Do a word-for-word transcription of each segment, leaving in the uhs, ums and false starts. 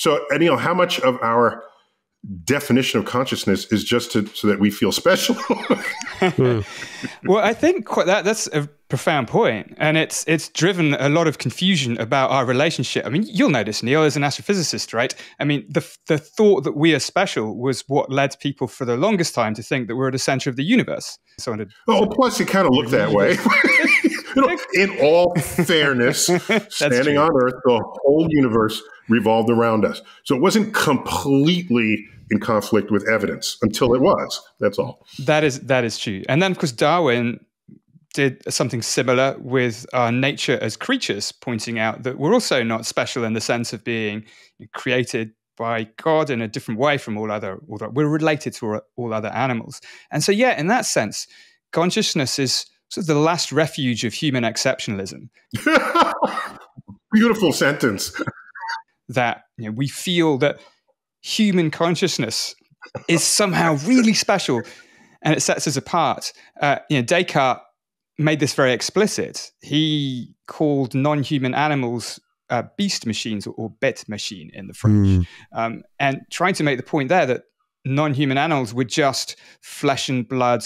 So, and, you know, how much of our definition of consciousness is just to, so that we feel special? mm. Well, I think quite that that's a profound point, and it's it's driven a lot of confusion about our relationship. I mean, you'll know this, Neil, as an astrophysicist, right? I mean, the the thought that we are special was what led people for the longest time to think that we're at the center of the universe. So, oh, well, plus it kind of looked that way. You know, in all fairness, standing true. on Earth, the whole universe revolved around us. So it wasn't completely in conflict with evidence until it was. That's all. That is, that is true. And then, of course, Darwin did something similar with our nature as creatures, pointing out that we're also not special in the sense of being created by God in a different way from all other, all that we're related to all other animals. And so, yeah, in that sense, consciousness is sort of the last refuge of human exceptionalism. Beautiful sentence. That, you know, we feel that human consciousness is somehow really special and it sets us apart. Uh, you know, Descartes made this very explicit. He called non-human animals uh, beast machines, or, or bête machine in the French, mm. um, and trying to make the point there that non-human animals were just flesh and blood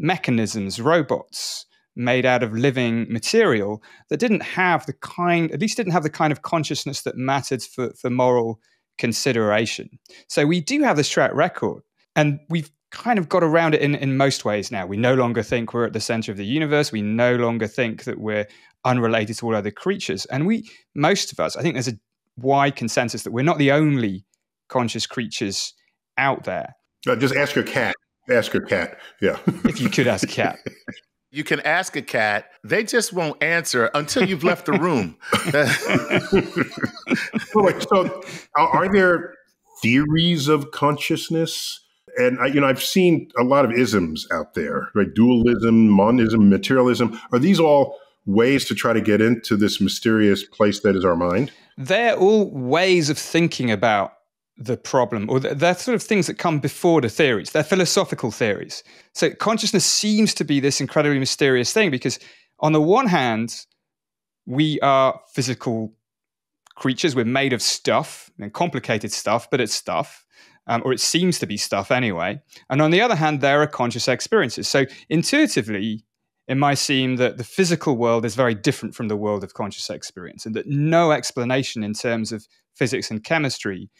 mechanisms, robots made out of living material that didn't have the kind, at least didn't have the kind of consciousness that mattered for, for moral consideration. So we do have this track record, and we've kind of got around it in, in most ways now. We no longer think we're at the center of the universe. We no longer think that we're unrelated to all other creatures. And we, most of us, I think there's a wide consensus that we're not the only conscious creatures out there. No, just ask your cat. Ask a cat, yeah. If you could ask a cat. You can ask a cat. They just won't answer until you've left the room. So are there theories of consciousness? And, I, you know, I've seen a lot of isms out there, right? Dualism, monism, materialism. Are these all ways to try to get into this mysterious place that is our mind? They're all ways of thinking about the problem, or they're sort of things that come before the theories. They're philosophical theories. So consciousness seems to be this incredibly mysterious thing because on the one hand, we are physical creatures. We're made of stuff, and complicated stuff, but it's stuff, um, or it seems to be stuff anyway. And on the other hand, there are conscious experiences. So intuitively, it might seem that the physical world is very different from the world of conscious experience, and that no explanation in terms of physics and chemistry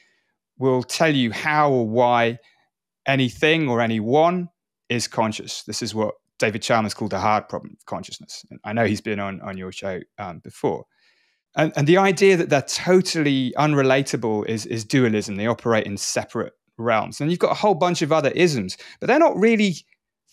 will tell you how or why anything or anyone is conscious. This is what David Chalmers called the hard problem of consciousness. And I know he's been on, on your show um, before. And, and the idea that they're totally unrelatable is, is dualism. They operate in separate realms. And you've got a whole bunch of other isms, but they're not really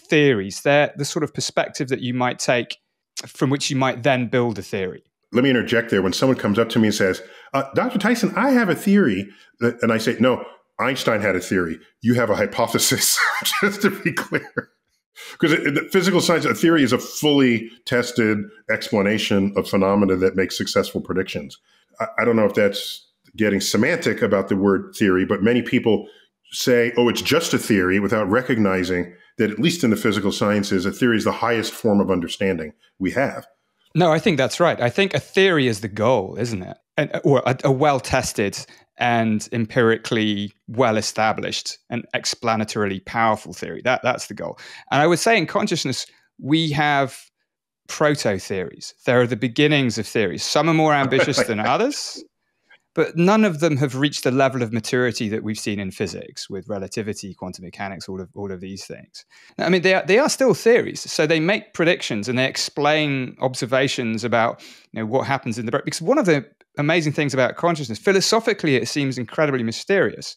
theories. They're the sort of perspective that you might take from which you might then build a theory. Let me interject there. When someone comes up to me and says, uh, Doctor Tyson, I have a theory. That, and I say, no, Einstein had a theory. You have a hypothesis, just to be clear. Because the physical science, a theory is a fully tested explanation of phenomena that makes successful predictions. I, I don't know if that's getting semantic about the word theory, but many people say, oh, it's just a theory, without recognizing that at least in the physical sciences, a theory is the highest form of understanding we have. No, I think that's right. I think a theory is the goal, isn't it? And, or a, a well-tested and empirically well-established and explanatorily powerful theory. That, that's the goal. And I would say in consciousness, we have proto-theories. There are the beginnings of theories. Some are more ambitious than others, but none of them have reached the level of maturity that we've seen in physics with relativity, quantum mechanics, all of, all of these things. I mean, they are, they are still theories. So they make predictions and they explain observations about, you know, what happens in the brain. Because one of the amazing things about consciousness, philosophically, it seems incredibly mysterious,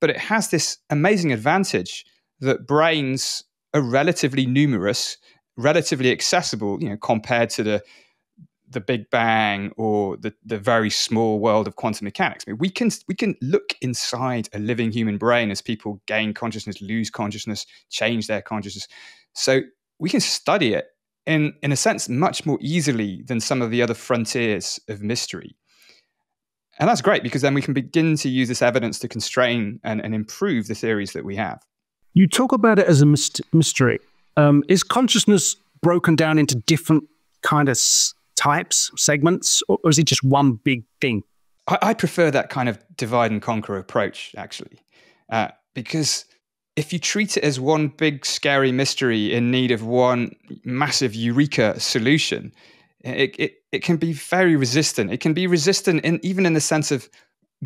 but it has this amazing advantage that brains are relatively numerous, relatively accessible, you know, compared to the the Big Bang or the, the very small world of quantum mechanics. I mean, we can, we can look inside a living human brain as people gain consciousness, lose consciousness, change their consciousness. So we can study it in, in a sense much more easily than some of the other frontiers of mystery. And that's great because then we can begin to use this evidence to constrain and, and improve the theories that we have. You talk about it as a mystery. Um, is consciousness broken down into different kind of types, segments, or is it just one big thing? I, I prefer that kind of divide and conquer approach, actually, uh, because if you treat it as one big scary mystery in need of one massive eureka solution, it, it, it can be very resistant. It can be resistant in, even in the sense of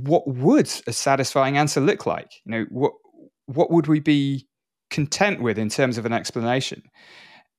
what would a satisfying answer look like? You know, what, what would we be content with in terms of an explanation?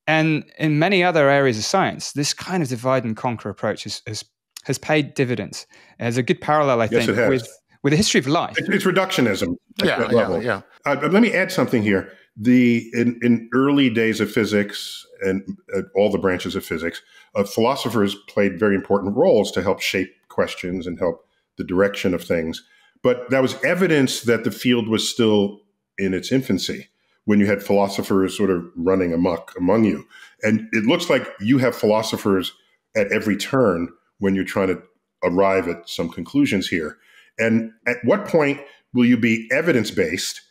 And in many other areas of science, this kind of divide and conquer approach is, is, has paid dividends. There's a good parallel, I yes, think, with... with the history of life. It's reductionism. Yeah, that level. yeah, yeah. Uh, let me add something here. The in, in early days of physics and uh, all the branches of physics, uh, philosophers played very important roles to help shape questions and help the direction of things. But that was evidence that the field was still in its infancy when you had philosophers sort of running amok among you. And it looks like you have philosophers at every turn when you're trying to arrive at some conclusions here. And at what point will you be evidence-based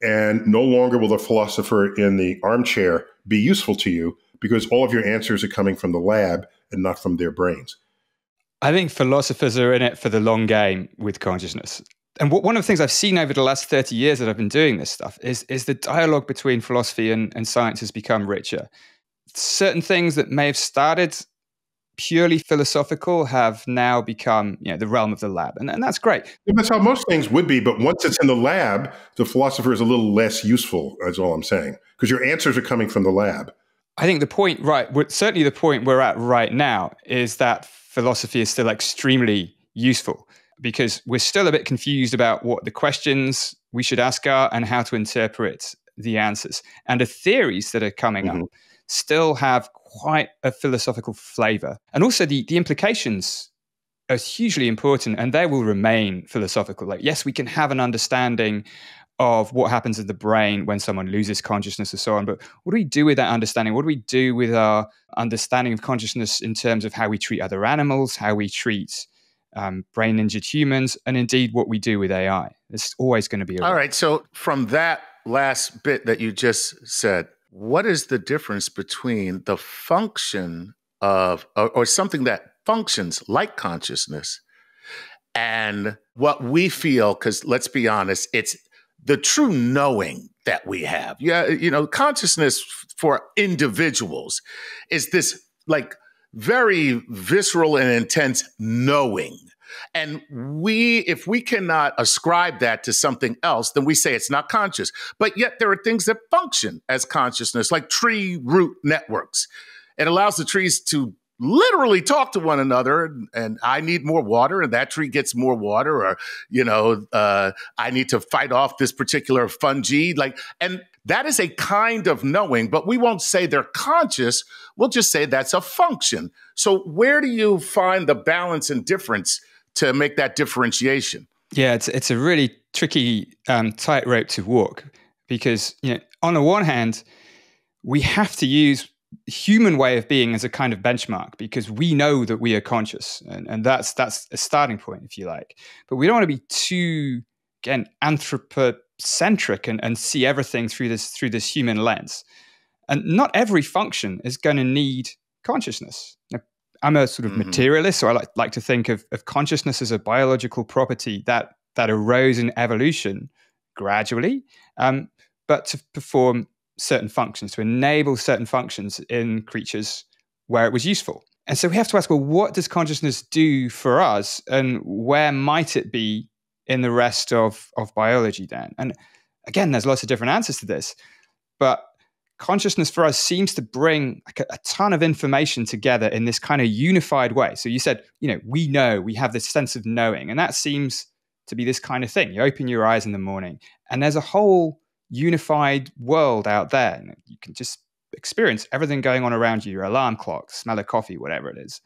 and no longer will the philosopher in the armchair be useful to you because all of your answers are coming from the lab and not from their brains? I think philosophers are in it for the long game with consciousness. And what, one of the things I've seen over the last thirty years that I've been doing this stuff is, is the dialogue between philosophy and, and science has become richer. Certain things that may have started purely philosophical have now become, you know, the realm of the lab. And, and that's great. Yeah, that's how most things would be. But once it's in the lab, the philosopher is a little less useful, is all I'm saying, because your answers are coming from the lab. I think the point, right, certainly the point we're at right now is that philosophy is still extremely useful because we're still a bit confused about what the questions we should ask are and how to interpret the answers. And the theories that are coming mm-hmm. up still have quite a philosophical flavor. And also the, the implications are hugely important and they will remain philosophical. Like, yes, we can have an understanding of what happens in the brain when someone loses consciousness and so on, but what do we do with that understanding? What do we do with our understanding of consciousness in terms of how we treat other animals, how we treat um, brain-injured humans, and indeed what we do with A I? It's always going to be a All right, so from that last bit that you just said, what is the difference between the function of, or, or something that functions like consciousness and what we feel? Because let's be honest, it's the true knowing that we have. Yeah, you know, consciousness for individuals is this like very visceral and intense knowing. And we, if we cannot ascribe that to something else, then we say it's not conscious. But yet there are things that function as consciousness, like tree root networks. It allows the trees to literally talk to one another. And, and I need more water, and that tree gets more water. Or, you know, uh, I need to fight off this particular fungi. Like, and that is a kind of knowing, but we won't say they're conscious. We'll just say that's a function. So where do you find the balance and difference to make that differentiation? Yeah, it's, it's a really tricky um, tightrope to walk because, you know, on the one hand, we have to use human way of being as a kind of benchmark because we know that we are conscious, and, and that's, that's a starting point, if you like. But we don't want to be too, again, anthropocentric and, and see everything through this, through this human lens. And not every function is going to need consciousness. Now, I'm a sort of mm-hmm. materialist, so I like, like to think of, of consciousness as a biological property that, that arose in evolution gradually, um, but to perform certain functions, to enable certain functions in creatures where it was useful. And so we have to ask, well, what does consciousness do for us and where might it be in the rest of, of biology then? And again, there's lots of different answers to this, but consciousness for us seems to bring like a, a ton of information together in this kind of unified way. So you said, you know, we know, we have this sense of knowing, and that seems to be this kind of thing. You open your eyes in the morning and there's a whole unified world out there. And you can just experience everything going on around you, your alarm clock, smell of coffee, whatever it is.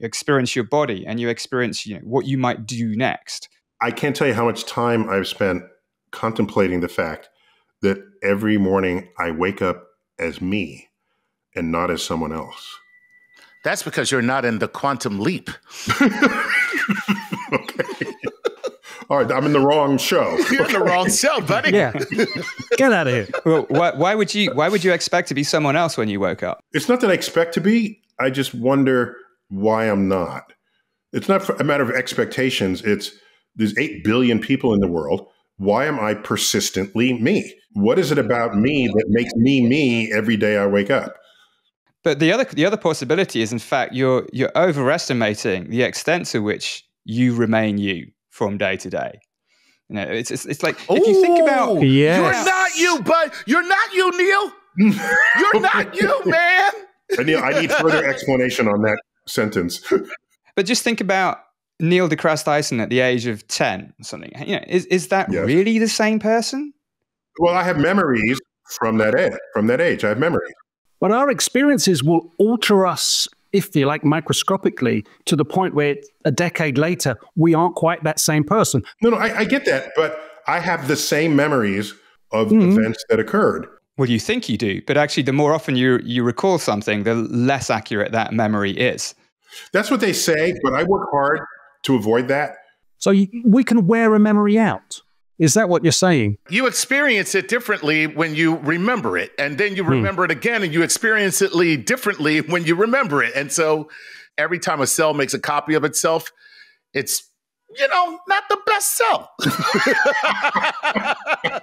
You experience your body and you experience, you know, what you might do next. I can't tell you how much time I've spent contemplating the fact that every morning I wake up as me and not as someone else. That's because you're not in the quantum leap. Okay. All right, I'm in the wrong show. You're in the wrong show, buddy. Yeah. Get out of here. Well, why, why would you, why would you expect to be someone else when you woke up? It's not that I expect to be. I just wonder why I'm not. It's not a matter of expectations. It's there's eight billion people in the world. Why am I persistently me? What is it about me that makes me me every day I wake up? But the other the other possibility is, in fact, you're you're overestimating the extent to which you remain you from day to day. You know, it's it's, it's like Ooh, if you think about yes. you're not you, but you're not you, Neil. You're not you, man. Neil, I need further explanation on that sentence. But just think about Neil deGrasse Tyson at the age of ten or something. You know, is is that yes. really the same person? Well, I have memories from that age. From that age, I have memories. But our experiences will alter us, if you like, microscopically, to the point where a decade later, we aren't quite that same person. No, no, I, I get that. But I have the same memories of mm-hmm. events that occurred. Well, you think you do. But actually, the more often you, you recall something, the less accurate that memory is. That's what they say. But I work hard to avoid that. So you, we can wear a memory out. Is that what you're saying? You experience it differently when you remember it, and then you remember mm. it again, and you experience it differently when you remember it. And so every time a cell makes a copy of itself, it's, you know, not the best cell.